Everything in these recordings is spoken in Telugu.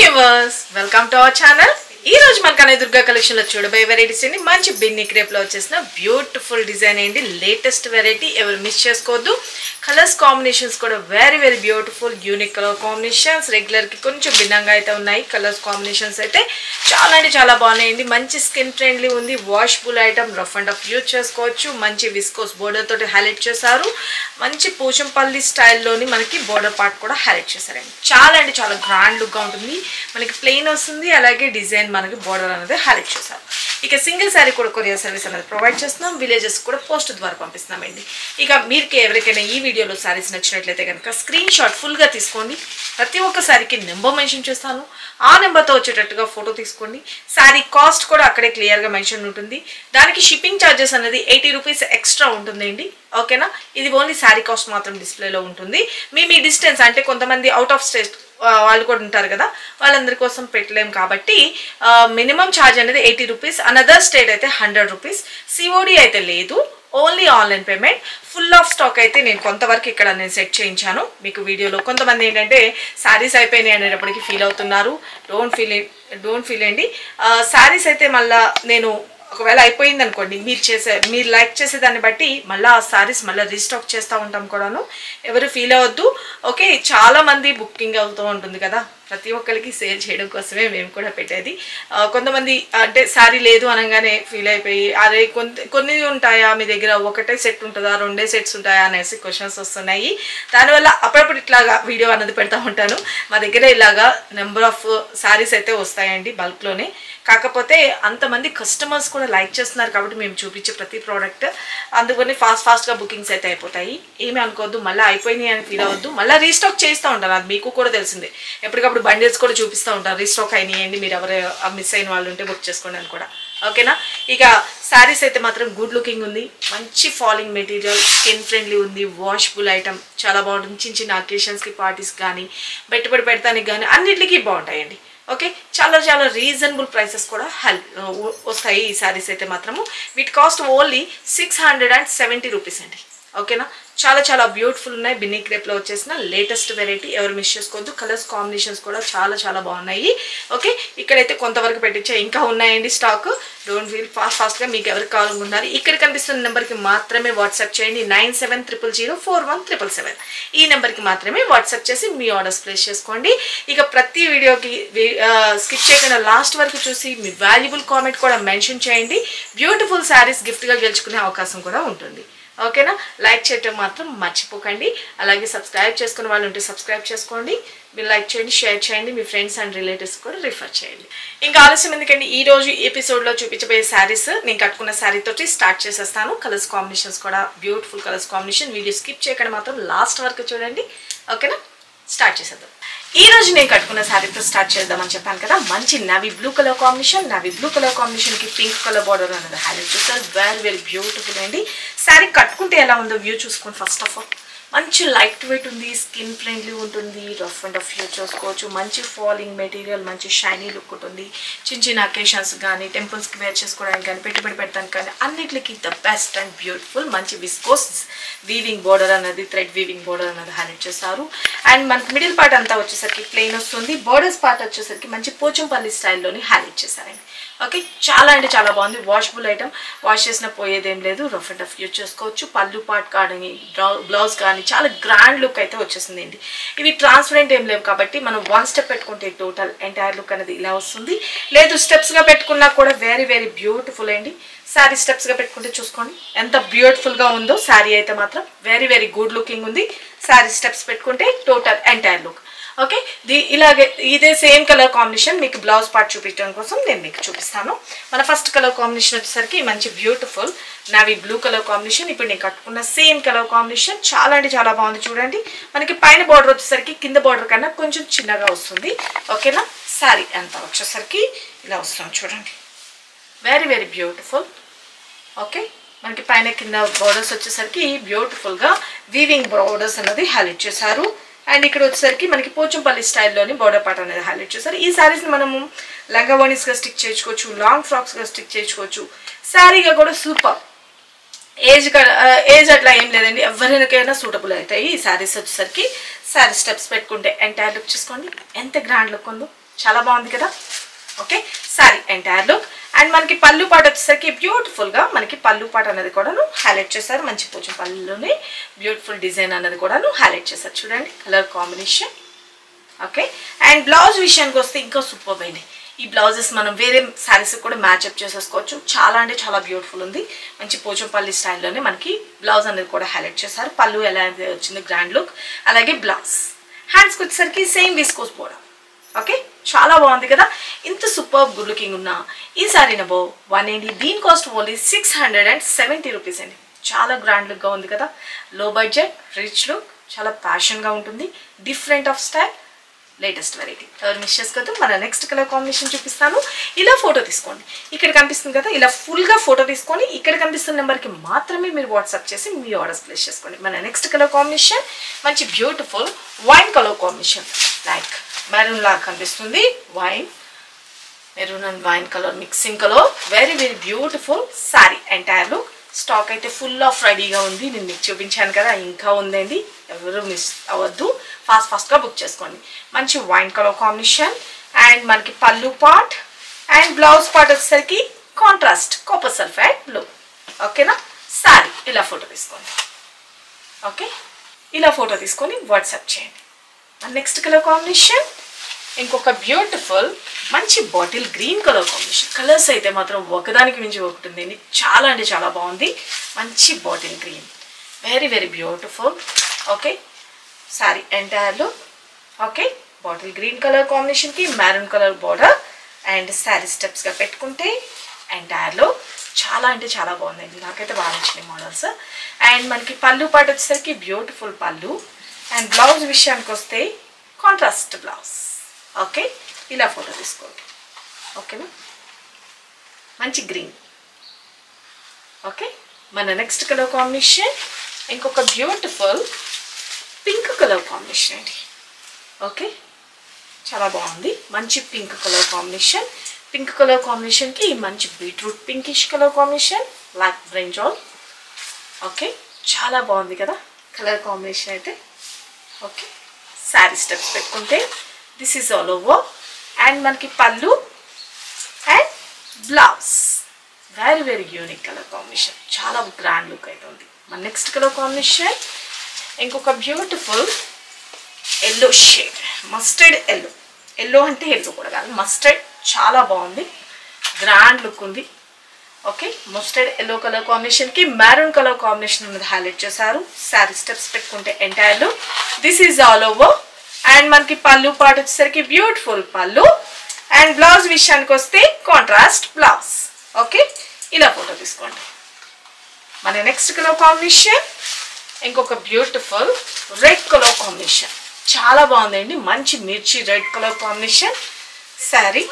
viewers, welcome to our channel. This is Durga collection. Varieties in manchi binni crepe lo beautiful design endi latest variety ever miss chesukodu. Colors combinations very beautiful unique color combinations regular ki koncham binanga aithe unnayi colors combinations aithe chaala ante chaala baagundi manchi skin friendly undi washable item rough and tough use chesukochu manchi viscose border tho highlight chesaru manchi pochampalli style loni manaki border part kuda highlight chesarandi chaala ante chaala grand look ga untundi manaki plain ostundi alage design మనకి బోర్డర్ అనేది హైలైట్ చేశారు. ఇక సింగిల్ సారీ కూడా కొరియర్ సర్వీస్ అనేది ప్రొవైడ్ చేస్తున్నాం. విలేజెస్ కూడా పోస్ట్ ద్వారా పంపిస్తున్నామండి. ఇక మీకు ఎవరికైనా ఈ వీడియోలో సారీస్ నచ్చినట్లయితే కనుక స్క్రీన్ షాట్ ఫుల్గా తీసుకోండి. ప్రతి ఒక్క సారీకి నెంబర్ మెన్షన్ చేస్తాను. ఆ నెంబర్తో వచ్చేటట్టుగా ఫోటో తీసుకోండి. సారీ కాస్ట్ కూడా అక్కడే క్లియర్గా మెన్షన్ ఉంటుంది. దానికి షిప్పింగ్ ఛార్జెస్ అనేది 80 రూపీస్ ఎక్స్ట్రా ఉంటుందండి. ఓకేనా, ఇది ఓన్లీ సారీ కాస్ట్ మాత్రం డిస్ప్లేలో ఉంటుంది. మీ డిస్టెన్స్ అంటే కొంతమంది అవుట్ ఆఫ్ స్టేట్ వాళ్ళు కూడా ఉంటారు కదా, వాళ్ళందరి కోసం పెట్టలేము కాబట్టి మినిమం ఛార్జ్ అనేది 80 రూపీస్, అనదర్ స్టేట్ అయితే 100 రూపీస్. సిఓడి అయితే లేదు, only online payment. Full of stock అయితే నేను కొంతవరకు ఇక్కడ నేను సెట్ చేయించాను. మీకు వీడియోలో కొంతమంది ఏంటంటే శారీస్ అయిపోయినాయి అనేటప్పటికీ ఫీల్ అవుతున్నారు. డోంట్ ఫీల్ అండి. శారీస్ అయితే మళ్ళీ నేను ఒకవేళ అయిపోయింది అనుకోండి, మీరు లైక్ చేసే దాన్ని బట్టి మళ్ళీ ఆ సారీస్ మళ్ళీ రీస్టాక్ చేస్తూ ఉంటాం కూడాను. ఎవరు ఫీల్ అవ్వద్దు. ఓకే, చాలామంది బుకింగ్ అవుతూ ఉంటుంది కదా, ప్రతి ఒక్కరికి సేల్ చేయడం కోసమే మేము కూడా పెట్టేది. కొంతమంది అంటే సారీ లేదు అనగానే ఫీల్ అయిపోయి, అదే కొన్ని ఉంటాయా మీ దగ్గర, ఒకటే సెట్ ఉంటుందా, రెండే సెట్స్ ఉంటాయా అనేసి క్వశ్చన్స్ వస్తున్నాయి. దానివల్ల అప్పుడప్పుడు ఇట్లాగా వీడియో అనేది పెడతా ఉంటాను. మా దగ్గర ఇలాగా నెంబర్ ఆఫ్ సారీస్ అయితే వస్తాయండి బల్క్లోనే. కాకపోతే అంతమంది కస్టమర్స్ కూడా లైక్ చేస్తున్నారు కాబట్టి మేము చూపించే ప్రతి ప్రోడక్ట్ అందుకని ఫాస్ట్గా బుకింగ్స్ అయితే అయిపోతాయి. ఏమీ అనుకోవద్దు, మళ్ళీ అయిపోయినాయి అని ఫీల్ అవ్వద్దు. మళ్ళీ రీస్టాక్ చేస్తూ ఉంటాను, అది మీకు కూడా తెలిసిందే. ఎప్పటికప్పుడు బండిల్స్ కూడా చూపిస్తూ ఉంటాను, రీస్టాక్ అయినాయండి, మీరు ఎవరు మిస్ అయిన వాళ్ళు ఉంటే బుక్ చేసుకోండి అని కూడా. ఓకేనా, ఇక శారీస్ అయితే మాత్రం గుడ్ లుకింగ్ ఉంది, మంచి ఫాలింగ్ మెటీరియల్, స్కిన్ ఫ్రెండ్లీ ఉంది, వాషబుల్ ఐటమ్ చాలా బాగుంటుంది. చిన్న చిన్న అకేషన్స్కి, పార్టీస్ కానీ, పెట్టుబడి పెడతానికి కానీ అన్నిటికీ బాగుంటాయండి. ఓకే, చాలా రీజనబుల్ ప్రైసెస్ కూడా వస్తాయి ఈ శారీస్ అయితే మాత్రము. వీటి కాస్ట్ ఓన్లీ 670 రూపీస్ అండి. ఓకేనా, చాలా బ్యూటిఫుల్ ఉన్నాయి. బిన్నీ క్రేప్లో వచ్చేసిన లేటెస్ట్ వెరైటీ, ఎవరు మిస్ చేసుకోవద్దు. కలర్స్ కాంబినేషన్స్ కూడా చాలా బాగున్నాయి. ఓకే, ఇక్కడైతే కొంతవరకు పెట్టించాయి, ఇంకా ఉన్నాయండి స్టాక్. డోంట్ ఫీల్, ఫాస్ట్గా మీకు ఎవరికి కావాలనుకున్నారు ఇక్కడ కనిపిస్తున్న నెంబర్కి మాత్రమే వాట్సాప్ చేయండి. 9700041777 ఈ నెంబర్కి మాత్రమే వాట్సాప్ చేసి మీ ఆర్డర్స్ ప్లేస్ చేసుకోండి. ఇక ప్రతి వీడియోకి స్కిప్ చేయకుండా లాస్ట్ వరకు చూసి మీ వాల్యుబుల్ కామెంట్ కూడా మెన్షన్ చేయండి. బ్యూటిఫుల్ శారీస్ గిఫ్ట్గా గెలుచుకునే అవకాశం కూడా ఉంటుంది. ఓకేనా, లైక్ చేయటం మాత్రం మర్చిపోకండి. అలాగే సబ్స్క్రైబ్ చేసుకునే వాళ్ళు ఉంటే సబ్స్క్రైబ్ చేసుకోండి. మీరు లైక్ చేయండి, షేర్ చేయండి, మీ ఫ్రెండ్స్ అండ్ రిలేటివ్స్ కూడా రిఫర్ చేయండి. ఇంకా ఆలస్యం ఎందుకంటే ఈ రోజు ఎపిసోడ్లో చూపించబోయే శారీస్ నేను కట్టుకున్న శారీతోటి స్టార్ట్ చేసేస్తాను. కలర్స్ కాంబినేషన్స్ కూడా beautiful colours combination. Video skip చేయకుండా మాత్రం లాస్ట్ వరకు చూడండి. ఓకేనా, స్టార్ట్ చేసేద్దాం. ఈ రోజు నేను కట్టుకున్న శారీతో స్టార్ట్ చేద్దామని చెప్పాను కదా. మంచి నవీ బ్లూ కలర్ కాంబినేషన్, కి పింక్ కలర్ బార్డర్ అనేది హైలైట్ చేస్తారు. వెరీ బ్యూటిఫుల్ అండి. శారీ కట్టుకుంటే ఎలా ఉందో వ్యూ చూసుకోండి. ఫస్ట్ ఆఫ్ ఆల్ మంచి లైట్ వెయిట్ ఉంది, స్కిన్ ఫ్రెండ్లీ ఉంటుంది, రఫ్ అండ్ రఫ్ యూజ్ చేసుకోవచ్చు. మంచి ఫాలింగ్ మెటీరియల్, మంచి షైనీ లుక్ ఉంటుంది. చిన్న చిన్న అకేషన్స్ కానీ, టెంపుల్స్కి వేర్ చేసుకోవడానికి కానీ, పెట్టుబడి పెట్టడానికి కానీ అన్నిటికీ ద బెస్ట్ అండ్ బ్యూటిఫుల్. మంచి విస్కోస్ వీవింగ్ బోర్డర్ అనేది, థ్రెడ్ వీవింగ్ బోర్డర్ అనేది హైలైట్ చేస్తారు. అండ్ మనకి మిడిల్ పార్ట్ అంతా వచ్చేసరికి ప్లెయిన్ వస్తుంది. బోర్డర్స్ పార్ట్ వచ్చేసరికి మంచి పోచంపల్లి స్టైల్లోని హైలైట్ చేశారండి. ఓకే, చాలా బాగుంది. వాషబుల్ ఐటమ్, వాష్ చేసినా పోయేదేం లేదు, రఫ్ అండ్ రఫ్ యూజ్ చేసుకోవచ్చు. పళ్ళు పార్ట్ కానీ, బ్లౌజ్ కానీ చాలా గ్రాండ్ లుక్ అయితే వచ్చేసింది అండి. ఇవి ట్రాన్స్పరెంట్ ఏం లేవు కాబట్టి మనం వన్ స్టెప్ పెట్టుకుంటే టోటల్ ఎంటైర్ లుక్ అనేది ఇలా వస్తుంది. లేదు స్టెప్స్గా పెట్టుకున్నా కూడా వెరీ బ్యూటిఫుల్ అండి. శారీ స్టెప్స్గా పెట్టుకుంటే చూసుకోండి ఎంత బ్యూటిఫుల్గా ఉందో. శారీ అయితే మాత్రం వెరీ గుడ్ లుకింగ్ ఉంది. శారీ స్టెప్స్ పెట్టుకుంటే టోటల్ ఎంటైర్ లుక్. ఓకే, ఇలాగే ఇదే సేమ్ కలర్ కాంబినేషన్ మీకు బ్లౌజ్ పార్ట్ చూపించడం కోసం నేను మీకు చూపిస్తాను. మన ఫస్ట్ కలర్ కాంబినేషన్ వచ్చేసరికి మంచి beautiful navy blue colour combination. ఇప్పుడు నేను కట్టుకున్న సేమ్ కలర్ కాంబినేషన్ చాలా బాగుంది. చూడండి, మనకి పైన బార్డర్ వచ్చేసరికి కింద బార్డర్ కన్నా కొంచెం చిన్నగా వస్తుంది. ఓకేనా, శారీ అంతా వచ్చేసరికి ఇలా వస్తుంది. చూడండి, వెరీ బ్యూటిఫుల్. ఓకే, మనకి పైన కింద బార్డర్స్ వచ్చేసరికి బ్యూటిఫుల్గా వీవింగ్ బార్డర్స్ అనేది హైలైట్ చేశారు. అండ్ ఇక్కడ వచ్చేసరికి మనకి పోచంపల్లి స్టైల్లోని బోర్డర్ పార్ట్ అనేది హైలైట్ చేస్తారు. ఈ శారీస్ని మనము లంగా ఓణీస్గా స్టిక్ చేసుకోవచ్చు, లాంగ్ ఫ్రాక్స్గా స్టిక్ చేసుకోవచ్చు. శారీగా కూడా సూపర్. ఏజ్ అట్లా ఏం లేదండి, ఎవరికైనా సూటబుల్ అవుతాయి ఈ శారీస్ వచ్చేసరికి. శారీ స్టెప్స్ పెట్టుకుంటే ఎంటైర్ లుక్ చూసుకోండి ఎంత గ్రాండ్ లుక్ ఉందో. chala baagundi kada. Okay, sari entire look. And manaki pallu part vachesariki beautiful ga manaki pallu part anadi kuda nu highlight chesaru, manchi pochu pallu ni beautiful design anadi kuda nu highlight chesaru chudandi color combination. Okay, and blouse vishayaniki vaste inka superb ayindi. Ee blouses manam vere sarees kuda match up chesakochu, chaala ante chaala beautiful undi. Manchi pochu pallu style lone manaki blouse anadi kuda highlight chesaru, pallu ela vachindi grand look, alage blouse. Hands ku vachesariki same viscose boda. Okay, chala baagundi kada. Inta superb good looking unna ee saree na 180, deen cost only 670 rupees andi. Chala grand look ga undi kada, low budget rich look, chala passion ga untundi, different of style, latest variety. Every miss cheskadu mana next color combination chupistanu. Ila photo iskondi, ikkada kanipistundi kada, ila full ga photo iskondi, ikkada kanistunna number ki maatrame meer WhatsApp chesi mee orders place cheskondi. Mana next color combination manchi beautiful wine color combination, like maroon la kanipistundi, wine maroon and wine color mixing color, very very beautiful saree entire look. Stock అయితే ఫుల్ ఆఫ్ రెడీగా ఉంది, నేను మీకు చూపించాను కదా, ఇంకా ఉందండి, ఎవరు మిస్ అవ్వద్దు, ఫాస్ట్ ఫాస్ట్గా బుక్ చేసుకోండి. మంచి వైన్ కలర్ కాంబినేషన్ అండ్ మనకి pallu part and blouse part వచ్చేసరికి కాంట్రాస్ట్ కాపర్ సల్ఫైడ్ బ్లూ. ఓకేనా, సారీ ఇలా ఫోటో తీసుకోండి. ఓకే, ఇలా ఫోటో తీసుకొని వాట్సాప్ చేయండి. నెక్స్ట్ కలర్ కాంబినేషన్ ఇంకొక బ్యూటిఫుల్ మంచి bottle green colour combination. Colours అయితే మాత్రం ఒకదానికి మించి ఒకటి ఉందండి, చాలా అంటే చాలా బాగుంది. మంచి bottle green, very very beautiful. Okay, sari ఎంటైర్లో. ఓకే, బాటిల్ గ్రీన్ కలర్ కాంబినేషన్కి maroon colour border and sari స్టెప్స్గా పెట్టుకుంటే ఎంటైర్లో చాలా అంటే చాలా బాగుందండి. నాకైతే బాగా నచ్చింది మోడల్స్. అండ్ మనకి పళ్ళు పాటు వచ్చేసరికి బ్యూటిఫుల్ పళ్ళు అండ్ బ్లౌజ్ విషయానికి వస్తే కాంట్రాస్ట్ బ్లౌజ్. ఓకే, ఇలా ఫోటో తీసుకోండి. ఓకేనా, మంచి గ్రీన్. ఓకే, మన నెక్స్ట్ కలర్ కాంబినేషన్ ఇంకొక బ్యూటిఫుల్ పింక్ కలర్ కాంబినేషన్ అండి. ఓకే, చాలా బాగుంది. మంచి pink colour combination, pink colour కాంబినేషన్కి మంచి beetroot pinkish colour combination, black brinjal. Okay, చాలా బాగుంది కదా కలర్ కాంబినేషన్ అయితే. ఓకే, శారీ స్టెప్స్ పెట్టుకుంటే this is all over and manaki pallu and blouse, very very unique color combination, chaala grand look aitundi. Man next color combination inkoka beautiful yellow shade, mustard yellow. Yellow ante yellow kuda gaadu, mustard chaala baagundi, grand look undi. Okay, mustard yellow color combination ki maroon color combination undi highlight chesaru, saree steps pettukunte entire look. This is all over and మనకి పళ్ళు పార్ట్ వచ్చేసరికి బ్యూటిఫుల్ పళ్ళు అండ్ బ్లౌజ్ విషయానికి వస్తే కాంట్రాస్ట్ బ్లౌజ్. ఓకే, ఇలా ఫోటో తీసుకోండి. మన నెక్స్ట్ కలర్ కాంబినేషన్ ఇంకొక బ్యూటిఫుల్ రెడ్ కలర్ కాంబినేషన్, చాలా బాగుందండి. మంచి మిర్చి రెడ్ కలర్ కాంబినేషన్, సారీ.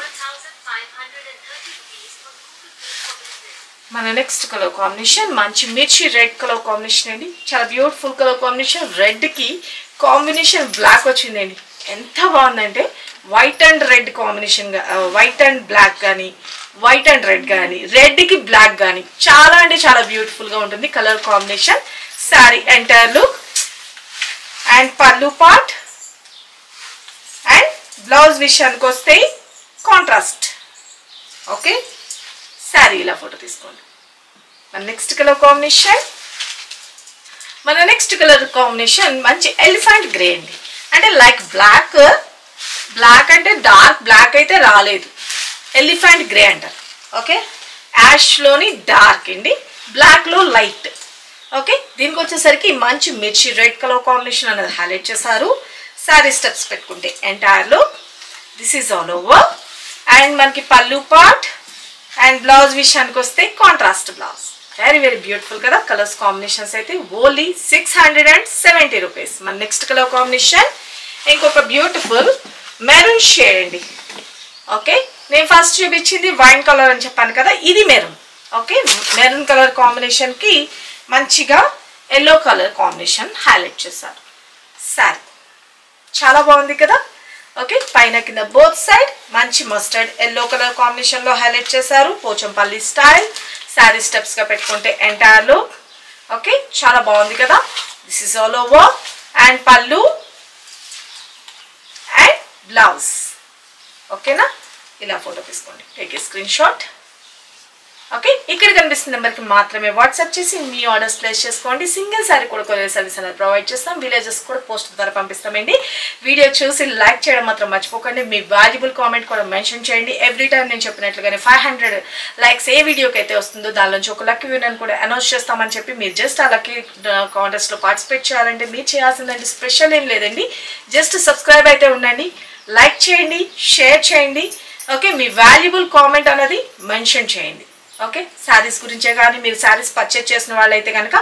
మన నెక్స్ట్ కలర్ కాంబినేషన్ మంచి మిర్చి రెడ్ కలర్ కాంబినేషన్ అండి, చాలా బ్యూటిఫుల్ కలర్ కాంబినేషన్. రెడ్కి కాంబినేషన్ బ్లాక్ వచ్చిందండి, ఎంత బాగుందంటే white and red combination, white and black కానీ, వైట్ అండ్ రెడ్ కానీ, రెడ్కి బ్లాక్ కానీ, చాలా అంటే చాలా బ్యూటిఫుల్గా ఉంటుంది colour combination. Sari entire look and pallu part and blouse విషయానికి వస్తే కాంట్రాస్ట్. ఓకే, శారీ ఇలా ఫోటో తీసుకోండి. మన నెక్స్ట్ కలర్ కాంబినేషన్ మంచి ఎలిఫెంట్ గ్రే అండి. అంటే లైక్ బ్లాక్, బ్లాక్ అంటే డార్క్ బ్లాక్ అయితే రాలేదు, ఎలిఫెంట్ గ్రే అంటారు. ఓకే, యాష్లోని డార్క్ అండి, బ్లాక్లో లైట్. ఓకే, దీనికి వచ్చేసరికి మంచి మిర్చి రెడ్ కలర్ కాంబినేషన్ అనేది హైలైట్ చేశారు. శారీ స్టెప్స్ పెట్టుకుంటే entire look, this is all over and మనకి పళ్ళు పార్ట్ అండ్ బ్లౌజ్ విషయానికి వస్తే contrast blouse. Very very beautiful కదా కలర్స్ కాంబినేషన్స్ అయితే, ఓన్లీ 670 రూపీస్. మన నెక్స్ట్ కలర్ కాంబినేషన్ ఇంకొక బ్యూటిఫుల్ మెరూన్ షేడ్ అండి. ఓకే, నేను ఫస్ట్ చూపించింది వైన్ కలర్ అని చెప్పాను కదా, ఇది మెరూన్. ఓకే, మెరూన్ కలర్ కాంబినేషన్కి మంచిగా ఎల్లో కలర్ కాంబినేషన్ హైలైట్ చేశారు. సారీ చాలా బాగుంది కదా. ఓకే, పైన కింద బోత్ సైడ్ మంచి మస్టర్డ్ ఎల్లో కలర్ కాంబినేషన్లో హైలైట్ చేశారు, పోచంపల్లి స్టైల్. శారీ స్టెప్స్గా పెట్టుకుంటే ఎంటైర్ లుక్. ఓకే, చాలా బాగుంది కదా. This is all over and pallu and blouse. ఓకేనా? ఇలా ఫోటో తీసుకోండి, take a screenshot. Okay, ఇక్కడ కనిపిస్తున్న నెంబర్కి మాత్రమే వాట్సాప్ చేసి మీ ఆర్డర్స్ ప్లేస్ చేసుకోండి. సింగిల్ సారీ కూడా కొరియర్ సర్వీస్ అనేది ప్రొవైడ్ చేస్తాం, విలేజెస్ కూడా పోస్ట్ ద్వారా పంపిస్తామండి. వీడియో చూసి లైక్ చేయడం మాత్రం మర్చిపోకండి, మీ వాల్యుబుల్ కామెంట్ కూడా మెన్షన్ చేయండి. ఎవ్రీ టైం నేను చెప్పినట్లుగానే 500 లైక్స్ ఏ వీడియోకి అయితే వస్తుందో దానిలోంచి ఒక లక్కీ విన్నర్‌ని కూడా అనౌన్స్ చేస్తామని చెప్పి మీరు జస్ట్ ఆ లక్కీ కాంటెస్ట్లో పార్టిసిపేట్ చేయాలంటే మీరు చేయాల్సిందంటే స్పెషల్ ఏం లేదండి, జస్ట్ సబ్స్క్రైబ్ అయితే ఉండండి, లైక్ చేయండి, షేర్ చేయండి. ఓకే, మీ వాల్యుబుల్ కామెంట్ అనేది మెన్షన్ చేయండి. ఓకే, శారీస్ గురించే కానీ మీరు శారీస్ పర్చేజ్ చేసిన వాళ్ళైతే కనుక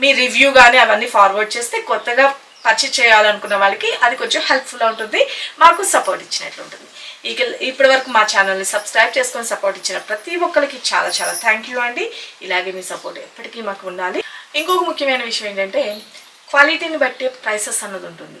మీ రివ్యూ కానీ అవన్నీ ఫార్వర్డ్ చేస్తే కొత్తగా పర్చేజ్ చేయాలనుకున్న వాళ్ళకి అది కొంచెం హెల్ప్ఫుల్గా ఉంటుంది, మాకు సపోర్ట్ ఇచ్చినట్లు ఉంటుంది. ఇక ఇప్పటి వరకు మా ఛానల్ని సబ్స్క్రైబ్ చేసుకొని సపోర్ట్ ఇచ్చిన ప్రతి ఒక్కరికి చాలా చాలా థ్యాంక్ యూ అండి. ఇలాగే మీ సపోర్ట్ ఎప్పటికీ మాకు ఉండాలి. ఇంకొక ముఖ్యమైన విషయం ఏంటంటే క్వాలిటీని బట్టి ప్రైసెస్ అన్నది ఉంటుంది.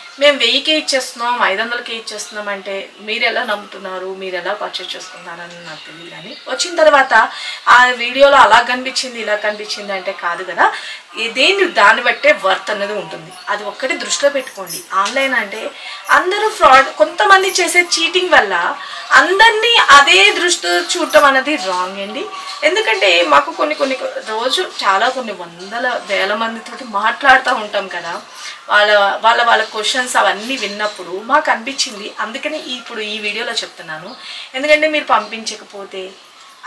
మేము 1000కే ఇచ్చేస్తున్నాం, 500కే ఇచ్చేస్తున్నాం అంటే మీరు ఎలా నమ్ముతున్నారు, మీరు ఎలా పర్చేజ్ చేసుకున్నారని నాకు తెలియదు. కానీ వచ్చిన తర్వాత ఆ వీడియోలో అలా కనిపించింది ఇలా కనిపించింది అంటే కాదు కదా, దేన్ని దాన్ని బట్టే వర్త్ అనేది ఉంటుంది. అది ఒక్కటి దృష్టిలో పెట్టుకోండి. ఆన్లైన్ అంటే అందరూ ఫ్రాడ్, కొంతమంది చేసే చీటింగ్ వల్ల అందరినీ అదే దృష్టితో చూడటం అనేది రాంగ్ అండి. ఎందుకంటే మాకు కొన్ని రోజు చాలా కొన్ని వందల వేల మందితో మాట్లాడుతూ ఉంటాం కదా, వాళ్ళ క్వశ్చన్స్ అవన్నీ విన్నప్పుడు మాకు అనిపించింది. అందుకని ఇప్పుడు ఈ వీడియోలో చెప్తున్నాను, ఎందుకంటే మీరు పంపించకపోతే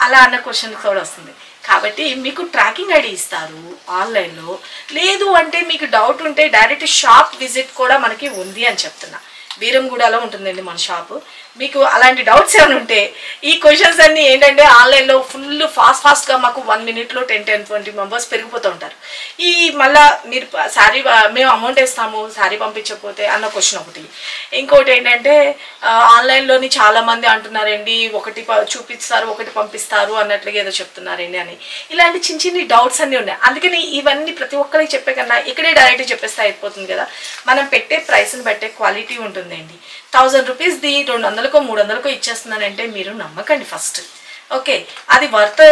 అలా అన్న క్వశ్చన్ కూడా వస్తుంది. కాబట్టి మీకు ట్రాకింగ్ ఐడి ఇస్తారు ఆన్లైన్లో, లేదు అంటే మీకు డౌట్ ఉంటే డైరెక్ట్ షాప్ విజిట్ కూడా మనకి ఉంది అని చెప్తున్నా. బీరంగూడలో ఉంటుందండి మన షాపు. మీకు అలాంటి డౌట్స్ ఏమైనా ఉంటే ఈ క్వశ్చన్స్ అన్నీ ఏంటంటే ఆన్లైన్లో ఫుల్ ఫాస్ట్గా మాకు 1 నిమిషంలో 10-20 మెంబర్స్ పెరిగిపోతూ ఉంటారు. ఈ మళ్ళీ మీరు శారీ మేము అమౌంట్ వేస్తాము శారీ పంపించకపోతే అన్న క్వశ్చన్ ఒకటి. ఇంకోటి ఏంటంటే ఆన్లైన్లోని చాలామంది అంటున్నారండి ఒకటి చూపిస్తారు ఒకటి పంపిస్తారు అన్నట్లుగా ఏదో చెప్తున్నారండి అని. ఇలాంటి చిన్న డౌట్స్ అన్నీ ఉన్నాయి. అందుకని ఇవన్నీ ప్రతి ఒక్కరికి చెప్పే కన్నా ఇక్కడే డైరెక్ట్ చెప్పేస్తే అయిపోతుంది కదా. మనం పెట్టే ప్రైస్ని బట్టే క్వాలిటీ ఉంటుందండి. 1000 రూపీస్ది 200కో 300కో ఇచ్చేస్తున్నానంటే మీరు నమ్మకండి ఫస్ట్. ఓకే, అది వర్త్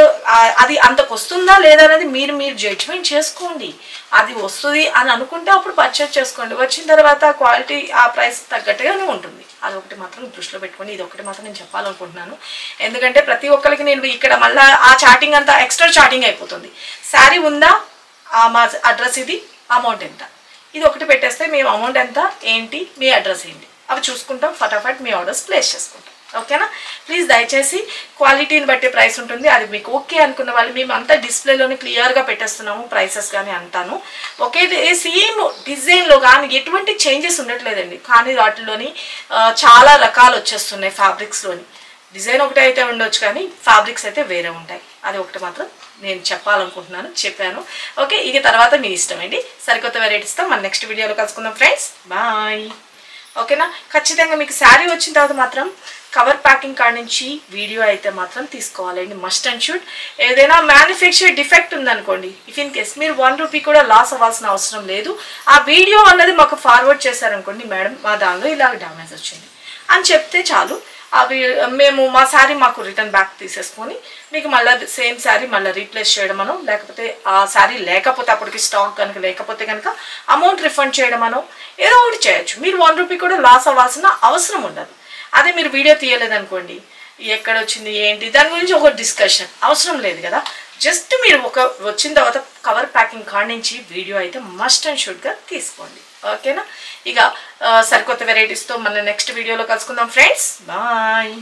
అది అంతకు వస్తుందా లేదా అనేది మీరు జడ్జ్మెంట్ చేసుకోండి. అది వస్తుంది అని అనుకుంటే అప్పుడు పర్చేజ్ చేసుకోండి, వచ్చిన తర్వాత క్వాలిటీ ఆ ప్రైస్ తగ్గట్టుగానే ఉంటుంది. అదొకటి మాత్రం దృష్టిలో పెట్టుకోండి, ఇది ఒకటి మాత్రం నేను చెప్పాలనుకుంటున్నాను. ఎందుకంటే ప్రతి ఒక్కరికి నేను ఇక్కడ మళ్ళీ ఆ చాటింగ్ అంతా ఎక్స్ట్రా చాటింగ్ అయిపోతుంది. శారీ ఉందా, మా అడ్రస్ ఇది, అమౌంట్ ఎంత, ఇది ఒకటి పెట్టేస్తే మేము అమౌంట్ ఎంత ఏంటి మీ అడ్రస్ ఏంటి అవి చూసుకుంటాం, ఫటాఫట్ మీ ఆర్డర్స్ ప్లేస్ చేసుకుంటాం. ఓకేనా? ప్లీజ్ దయచేసి క్వాలిటీని బట్టి ప్రైస్ ఉంటుంది. అది మీకు ఓకే అనుకున్న వాళ్ళు మేము అంతా డిస్ప్లేలోనే క్లియర్గా పెట్టేస్తున్నాము ప్రైసెస్ కానీ అంతాను. ఒకే సేమ్ డిజైన్లో కానీ ఎటువంటి చేంజెస్ ఉండట్లేదండి, కానీ వాటిలోని చాలా రకాలు వచ్చేస్తున్నాయి. ఫ్యాబ్రిక్స్లోని డిజైన్ ఒకటే అయితే ఉండొచ్చు, కానీ ఫ్యాబ్రిక్స్ అయితే వేరే ఉంటాయి. అది ఒకటి మాత్రం నేను చెప్పాలనుకుంటున్నాను, చెప్పాను. ఓకే, ఇక తర్వాత మీ ఇష్టం అండి. సరికొత్త వెరైటీస్తో మన నెక్స్ట్ వీడియోలో కలుసుకుందాం ఫ్రెండ్స్. బాయ్. ఓకేనా? ఖచ్చితంగా మీకు శారీ వచ్చిన తర్వాత మాత్రం కవర్ ప్యాకింగ్ కాడ నుంచి వీడియో అయితే మాత్రం తీసుకోవాలండి, మస్ట్ అండ్ షూట్. ఏదైనా మ్యానుఫ్యాక్చర్ డిఫెక్ట్ ఉందనుకోండి, ఇఫ్ ఇన్ కేస్ మీరు 1 రూపీ కూడా లాస్ అవ్వాల్సిన అవసరం లేదు. ఆ వీడియో అన్నది మాకు ఫార్వర్డ్ చేశారనుకోండి, మేడం మా దానిలో ఇలాగ డ్యామేజ్ వచ్చింది అని చెప్తే చాలు, అవి మేము మా శారీ మాకు రిటర్న్ బ్యాక్ తీసేసుకొని మీకు మళ్ళీ సేమ్ శారీ మళ్ళీ రీప్లేస్ చేయడమనో, లేకపోతే ఆ శారీ లేకపోతే అప్పటికి స్టాక్ కనుక లేకపోతే కనుక అమౌంట్ రిఫండ్ చేయడమనో ఏదో ఒకటి చేయొచ్చు. మీరు 1 రూపీ కూడా లాస్ అవ్వాల్సిన అవసరం ఉండదు. అదే మీరు వీడియో తీయలేదనుకోండి, ఎక్కడ వచ్చింది ఏంటి దాని గురించి ఒక డిస్కషన్ అవసరం లేదు కదా. జస్ట్ మీరు ఒక వచ్చిన తర్వాత కవర్ ప్యాకింగ్ కాడ నుంచి వీడియో అయితే మస్ట్ అండ్ షుడ్గా తీసుకోండి. ఓకేనా? ఇక సరికొత్త వెరైటీస్తో మళ్ళీ నెక్స్ట్ వీడియోలో కలుసుకుందాం ఫ్రెండ్స్. బాయ్.